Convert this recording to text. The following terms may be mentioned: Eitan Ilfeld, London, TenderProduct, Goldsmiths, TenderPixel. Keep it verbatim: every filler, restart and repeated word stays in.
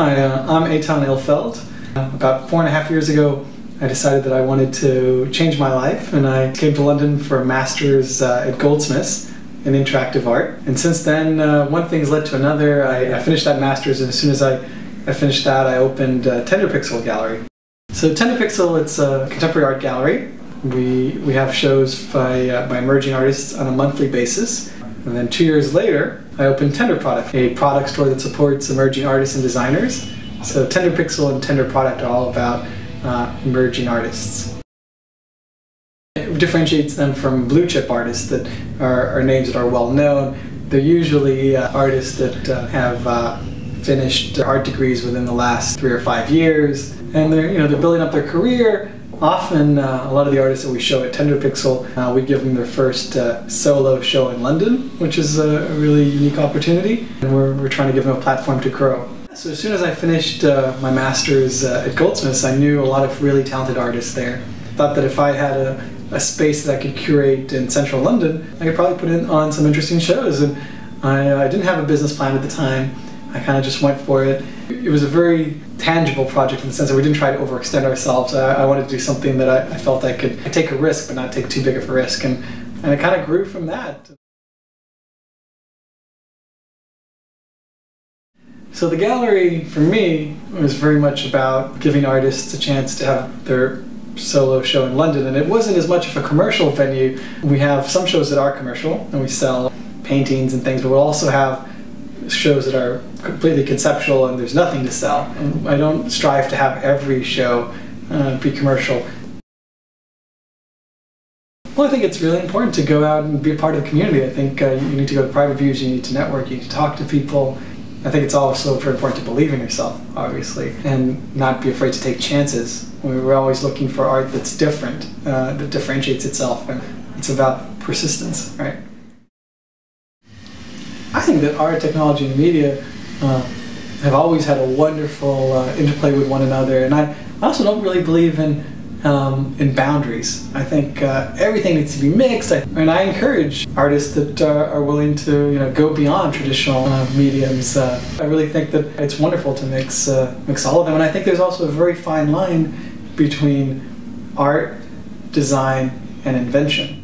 Hi, uh, I'm Eitan Ilfeld. Uh, about four and a half years ago, I decided that I wanted to change my life, and I came to London for a master's uh, at Goldsmiths in interactive art. And since then, uh, one thing's led to another. I, I finished that master's, and as soon as I, I finished that, I opened uh, TenderPixel gallery. So TenderPixel, it's a contemporary art gallery. We, we have shows by, uh, by emerging artists on a monthly basis. And then two years later, I opened TenderProduct, a product store that supports emerging artists and designers. So TenderPixel and TenderProduct are all about uh, emerging artists. It differentiates them from blue chip artists that are, are names that are well known. They're usually uh, artists that uh, have uh, finished art degrees within the last three or five years, and they're you know they're building up their career. Often, uh, a lot of the artists that we show at TenderPixel, uh, we give them their first uh, solo show in London, which is a really unique opportunity, and we're, we're trying to give them a platform to grow. So as soon as I finished uh, my master's uh, at Goldsmiths, I knew a lot of really talented artists there. I thought that if I had a, a space that I could curate in central London, I could probably put in on some interesting shows, and I, I didn't have a business plan at the time. I kind of just went for it. It was a very tangible project in the sense that we didn't try to overextend ourselves. I, I wanted to do something that I, I felt I could take a risk, but not take too big of a risk, and, and it kind of grew from that. So the gallery, for me, was very much about giving artists a chance to have their solo show in London, and it wasn't as much of a commercial venue. We have some shows that are commercial, and we sell paintings and things, but we'll also have shows that are completely conceptual and there's nothing to sell. And I don't strive to have every show uh, be commercial. Well, I think it's really important to go out and be a part of the community. I think uh, you need to go to private views, you need to network, you need to talk to people. I think it's also very important to believe in yourself, obviously, and not be afraid to take chances. We're always looking for art that's different, uh, that differentiates itself, and it's about persistence, right? I think that art, technology, and media uh, have always had a wonderful uh, interplay with one another, and I also don't really believe in um, in boundaries. I think uh, everything needs to be mixed, I, and I encourage artists that uh, are willing to you know go beyond traditional uh, mediums. Uh, I really think that it's wonderful to mix uh, mix all of them, and I think there's also a very fine line between art, design, and invention.